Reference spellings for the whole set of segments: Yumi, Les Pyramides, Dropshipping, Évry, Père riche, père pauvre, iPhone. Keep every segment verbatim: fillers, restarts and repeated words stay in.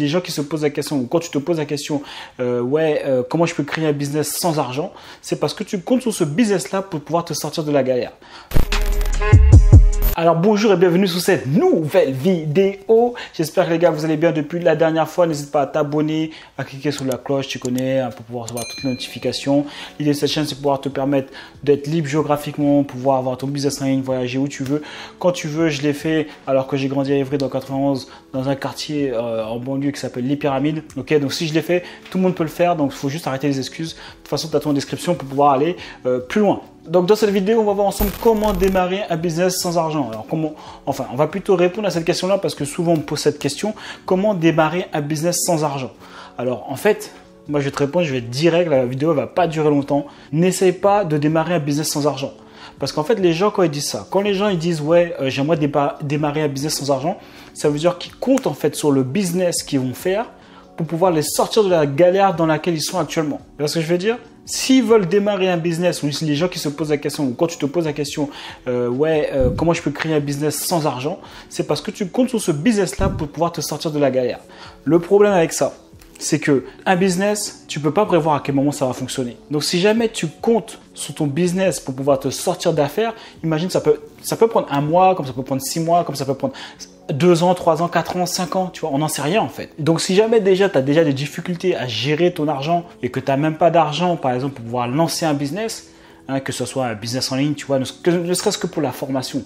les gens qui se posent la question, ou quand tu te poses la question, euh, ouais, euh, comment je peux créer un business sans argent, c'est parce que tu comptes sur ce business-là pour pouvoir te sortir de la galère. Alors bonjour et bienvenue sur cette nouvelle vidéo. J'espère que les gars vous allez bien depuis la dernière fois. N'hésite pas à t'abonner, à cliquer sur la cloche, tu connais, pour pouvoir recevoir toutes les notifications. L'idée de cette chaîne, c'est pouvoir te permettre d'être libre géographiquement, pouvoir avoir ton business en ligne, voyager où tu veux, quand tu veux. Je l'ai fait alors que j'ai grandi à Évry dans quatre-vingt-onze, dans un quartier euh, en banlieue qui s'appelle Les Pyramides. Ok, donc si je l'ai fait, tout le monde peut le faire, donc il faut juste arrêter les excuses. De toute façon, tu as tout en description pour pouvoir aller euh, plus loin. Donc dans cette vidéo, on va voir ensemble comment démarrer un business sans argent. Alors comment, enfin, on va plutôt répondre à cette question-là parce que souvent on me pose cette question, comment démarrer un business sans argent? Alors en fait, moi je vais te répondre, je vais être direct, la vidéo ne va pas durer longtemps. N'essaye pas de démarrer un business sans argent. Parce qu'en fait, les gens, quand ils disent ça, quand les gens ils disent « ouais, euh, j'aimerais démarrer un business sans argent », ça veut dire qu'ils comptent en fait sur le business qu'ils vont faire pour pouvoir les sortir de la galère dans laquelle ils sont actuellement. Tu vois ce que je veux dire ? S'ils veulent démarrer un business, ou les gens qui se posent la question, ou quand tu te poses la question, euh, ouais, euh, comment je peux créer un business sans argent, c'est parce que tu comptes sur ce business-là pour pouvoir te sortir de la galère. Le problème avec ça, c'est que un business, tu ne peux pas prévoir à quel moment ça va fonctionner. Donc si jamais tu comptes sur ton business pour pouvoir te sortir d'affaires, imagine, ça peut, ça peut prendre un mois, comme ça peut prendre six mois, comme ça peut prendre deux ans, trois ans, quatre ans, cinq ans, tu vois, on n'en sait rien en fait. Donc si jamais déjà tu as déjà des difficultés à gérer ton argent et que tu n'as même pas d'argent, par exemple, pour pouvoir lancer un business, hein, que ce soit un business en ligne, tu vois, ne, ne serait-ce que pour la formation,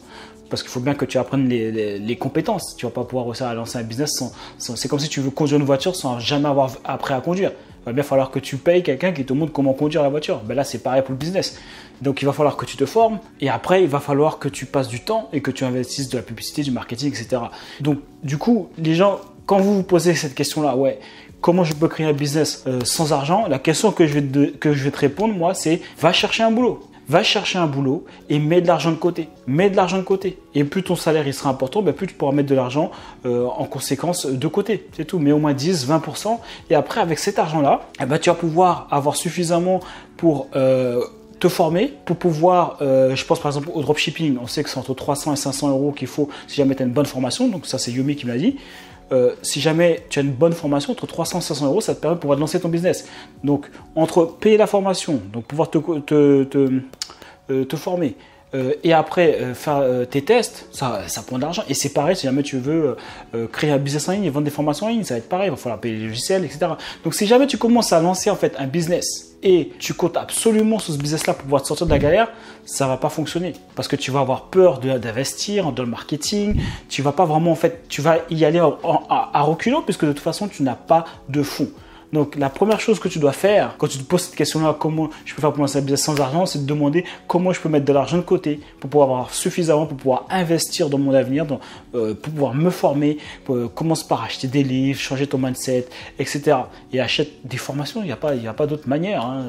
parce qu'il faut bien que tu apprennes les, les, les compétences. Tu ne vas pas pouvoir réussir à lancer un business sans, sans c'est comme si tu veux conduire une voiture sans jamais avoir appris à conduire. Il va bien falloir que tu payes quelqu'un qui te montre comment conduire la voiture. Ben là, c'est pareil pour le business. Donc, il va falloir que tu te formes et après, il va falloir que tu passes du temps et que tu investisses de la publicité, du marketing, et cetera. Donc, du coup, les gens, quand vous vous posez cette question-là, ouais, comment je peux créer un business euh, sans argent? La question que je vais te, que je vais te répondre, moi, c'est va chercher un boulot. Va chercher un boulot et mets de l'argent de côté. Mets de l'argent de côté. Et plus ton salaire il sera important, ben plus tu pourras mettre de l'argent euh, en conséquence de côté. C'est tout. Mais au moins dix, vingt pour cent. Et après, avec cet argent-là, eh ben, tu vas pouvoir avoir suffisamment pour euh, te former, pour pouvoir, euh, je pense par exemple au dropshipping. On sait que c'est entre trois cents et cinq cents euros qu'il faut si jamais tu as une bonne formation. Donc ça, c'est Yumi qui me l'a dit. Euh, si jamais tu as une bonne formation, entre trois cents et cinq cents euros, ça te permet de pouvoir lancer ton business. Donc, entre payer la formation, donc pouvoir te, te, te, euh, te former, euh, et après euh, faire euh, tes tests, ça, ça prend de l'argent. Et c'est pareil, si jamais tu veux euh, créer un business en ligne et vendre des formations en ligne, ça va être pareil, il va falloir payer les logiciels, et cetera. Donc, si jamais tu commences à lancer en fait un business, et tu comptes absolument sur ce business-là pour pouvoir te sortir de la galère, ça ne va pas fonctionner. Parce que tu vas avoir peur d'investir dans le marketing, tu vas pas vraiment en fait, tu vas y aller en, en, à, à reculons puisque de toute façon, tu n'as pas de fonds. Donc, la première chose que tu dois faire quand tu te poses cette question-là, comment je peux faire pour lancer un business sans argent, c'est de demander comment je peux mettre de l'argent de côté pour pouvoir avoir suffisamment, pour pouvoir investir dans mon avenir, dans, euh, pour pouvoir me former. Pour, euh, commence par acheter des livres, changer ton mindset, et cetera. Et achète des formations, il n'y a pas, pas d'autre manière. Hein.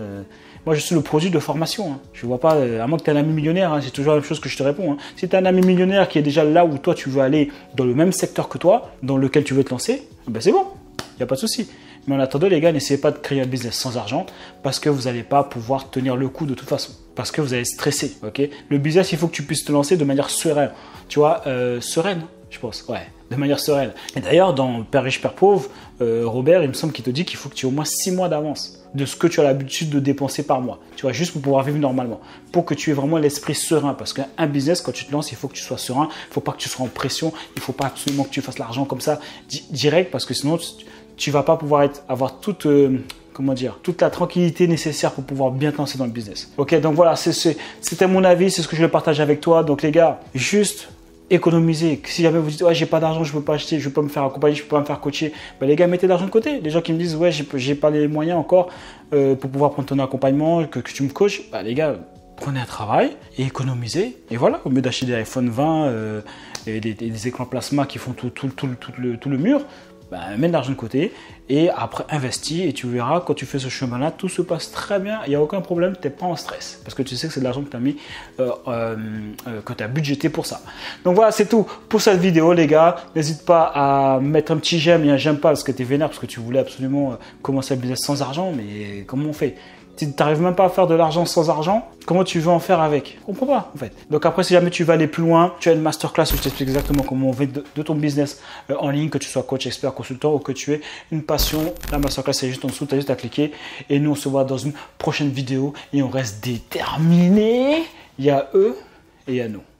Moi, je suis le produit de formation. Hein. Je ne vois pas, euh, à moins que tu aies un ami millionnaire, hein, c'est toujours la même chose que je te réponds. Hein. Si tu as un ami millionnaire qui est déjà là où toi, tu veux aller, dans le même secteur que toi, dans lequel tu veux te lancer, ben c'est bon, il n'y a pas de souci. Mais en attendant, les gars, n'essayez pas de créer un business sans argent parce que vous n'allez pas pouvoir tenir le coup de toute façon. Parce que vous allez stresser, ok? Le business, il faut que tu puisses te lancer de manière sereine. Tu vois, euh, sereine, je pense, ouais, de manière sereine. Et d'ailleurs, dans Père riche, père pauvre, euh, Robert, il me semble qu'il te dit qu'il faut que tu aies au moins six mois d'avance de ce que tu as l'habitude de dépenser par mois. Tu vois, juste pour pouvoir vivre normalement. Pour que tu aies vraiment l'esprit serein. Parce qu'un business, quand tu te lances, il faut que tu sois serein. Il ne faut pas que tu sois en pression. Il ne faut pas absolument que tu fasses l'argent comme ça, direct, parce que sinon, tu, tu vas pas pouvoir être, avoir toute, euh, comment dire, toute la tranquillité nécessaire pour pouvoir bien te lancer dans le business. Ok, donc voilà, c'était mon avis, c'est ce que je vais partager avec toi. Donc les gars, juste économiser. Si jamais vous dites, ouais, j'ai pas d'argent, je peux pas acheter, je peux pas me faire accompagner, je peux pas me faire coacher, ben, les gars, mettez de l'argent de côté. Les gens qui me disent, ouais, j'ai pas les moyens encore euh, pour pouvoir prendre ton accompagnement, que, que tu me coaches, ben, les gars, prenez un travail et économisez. Et voilà, au lieu d'acheter des iPhone vingt euh, et des, des, des écrans plasma qui font tout, tout, tout, tout, tout, le, tout le mur, ben, mets de l'argent de côté et après investis et tu verras quand tu fais ce chemin-là, tout se passe très bien, il n'y a aucun problème, tu n'es pas en stress parce que tu sais que c'est de l'argent que tu as mis, euh, euh, euh, que tu as budgété pour ça. Donc voilà, c'est tout pour cette vidéo les gars, n'hésite pas à mettre un petit j'aime et un j'aime pas parce que tu es vénère, parce que tu voulais absolument commencer un business sans argent, mais comment on fait ? Tu n'arrives même pas à faire de l'argent sans argent. Comment tu veux en faire avec? Je comprends pas en fait. Donc après, si jamais tu vas aller plus loin, tu as une masterclass où je t'explique exactement comment on fait de, de ton business euh, en ligne, que tu sois coach, expert, consultant ou que tu aies une passion. La masterclass est juste en dessous, tu as juste à cliquer. Et nous, on se voit dans une prochaine vidéo et on reste déterminés. Il y a eux et il y a nous.